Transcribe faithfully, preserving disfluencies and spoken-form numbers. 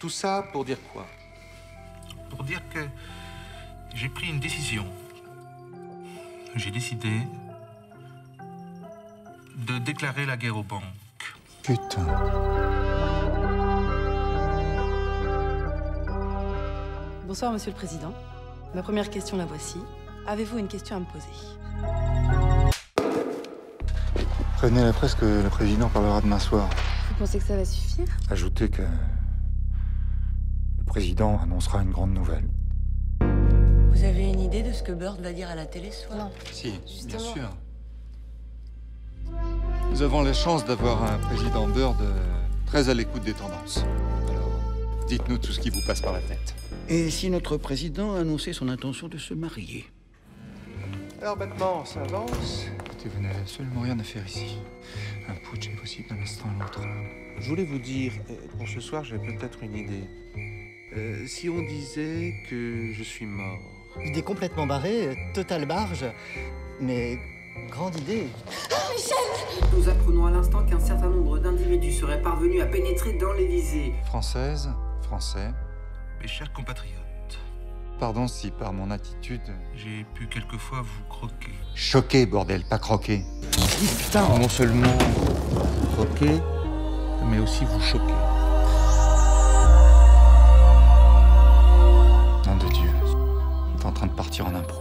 Tout ça pour dire quoi? Pour dire que j'ai pris une décision. J'ai décidé de déclarer la guerre aux banques. Putain. Bonsoir, Monsieur le Président. Ma première question, la voici. Avez-vous une question à me poser? Prévenez la presse que le Président parlera demain soir. Vous pensez que ça va suffire? Ajoutez que le Président annoncera une grande nouvelle. Vous avez une idée de ce que Bird va dire à la télé ce soir? Non. Si, justement. Bien sûr. Nous avons la chance d'avoir un président Bird très à l'écoute des tendances. Alors, dites-nous tout ce qui vous passe par la tête. Et si notre président annonçait son intention de se marier? Alors maintenant, ça avance. Écoutez, vous n'avez absolument rien à faire ici. Un putsch est possible d'un instant à l'autre. Je voulais vous dire, pour ce soir, j'avais peut-être une idée. Euh, si on disait que je suis mort. Idée complètement barrée, totale barge, mais grande idée. Michel! Nous apprenons à l'instant qu'un certain nombre d'individus seraient parvenus à pénétrer dans l'Élysée. Française, Français, mes chers compatriotes. Pardon si par mon attitude, j'ai pu quelquefois vous croquer. Choqué, bordel, pas croquer. Putain! Non seulement croquer, mais aussi vous choquer. Nom de Dieu, t'es en train de partir en impro.